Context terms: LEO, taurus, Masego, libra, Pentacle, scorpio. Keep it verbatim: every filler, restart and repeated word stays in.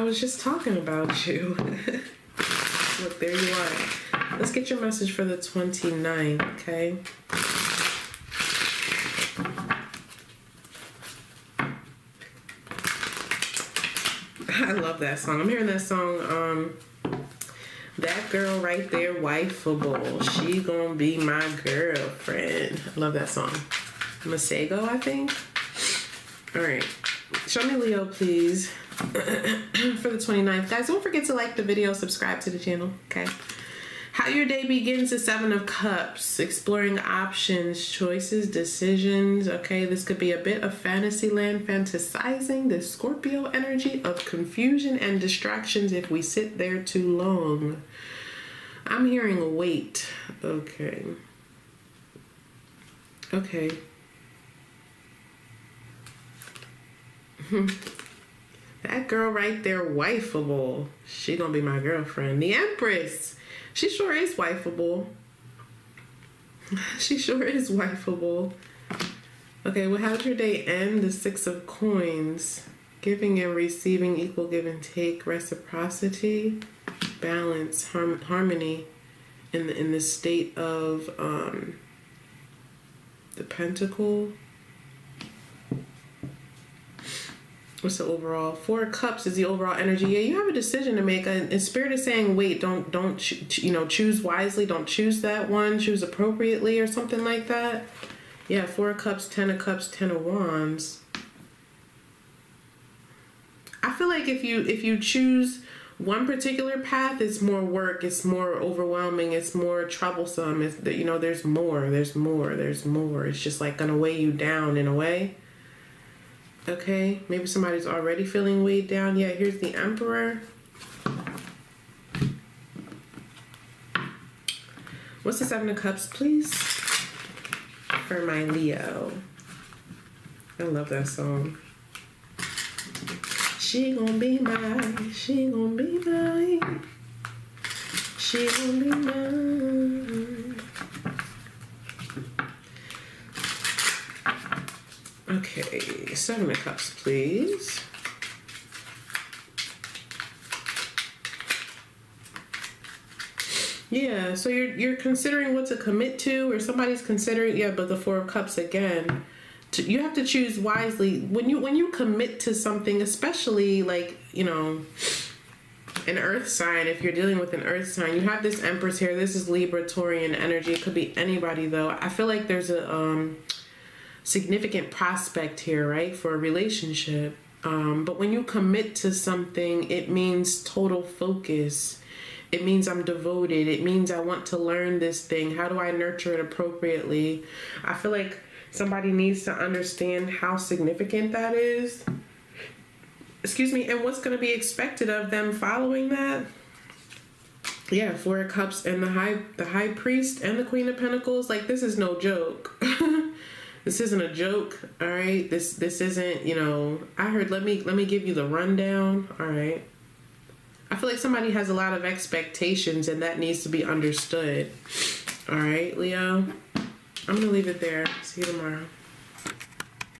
I was just talking about you. Look, there you are. Let's get your message for the twenty-ninth, okay? I love that song. I'm hearing that song, um, that girl right there, wifeable. She gonna be my girlfriend. I love that song. Masego, I think. All right. Show me Leo, please, for the twenty-ninth. Guys, don't forget to like the video, subscribe to the channel, okay? How your day begins is Seven of Cups. Exploring options, choices, decisions, okay? This could be a bit of fantasy land, fantasizing, the Scorpio energy of confusion and distractions if we sit there too long. I'm hearing wait, okay. Okay. That girl right there, wifeable. She gonna be my girlfriend. The Empress. She sure is wifeable. She sure is wifeable. Okay, well, how'd your day end? The Six of Coins. Giving and receiving, equal give and take, reciprocity, balance, harm, harmony in the, in the state of um, the Pentacle. What's the overall? Four of Cups is the overall energy. Yeah, you have a decision to make. And Spirit is saying, wait, don't, don't, you know, choose wisely. Don't choose that one. Choose appropriately or something like that. Yeah, Four of Cups, Ten of Cups, Ten of Wands. I feel like if you if you choose one particular path, it's more work. It's more overwhelming. It's more troublesome. It's, you know, there's more. There's more. There's more. It's just like gonna weigh you down in a way. Okay, maybe somebody's already feeling weighed down. Yeah, here's the Emperor. What's the Seven of Cups, please? For my Leo. I love that song. She gonna be mine. She gonna be mine. She gonna be mine. Okay, Seven of Cups, please. Yeah, so you're you're considering what to commit to, or somebody's considering. Yeah, but the Four of Cups again. To, you have to choose wisely when you when you commit to something, especially like you know. An earth sign, if you're dealing with an earth sign, you have this Empress here. This is Libra, Taurian energy. It could be anybody though. I feel like there's a um. significant prospect here, right, for a relationship. Um, but when you commit to something, it means total focus. It means I'm devoted. It means I want to learn this thing. How do I nurture it appropriately? I feel like somebody needs to understand how significant that is. Excuse me, and what's going to be expected of them following that? Yeah, Four of Cups and the high, the High Priest and the Queen of Pentacles. Like, this is no joke. This isn't a joke, all right? This this isn't, you know, I heard, let me let me give you the rundown, all right? I feel like somebody has a lot of expectations and that needs to be understood. All right, Leo? I'm going to leave it there. See you tomorrow.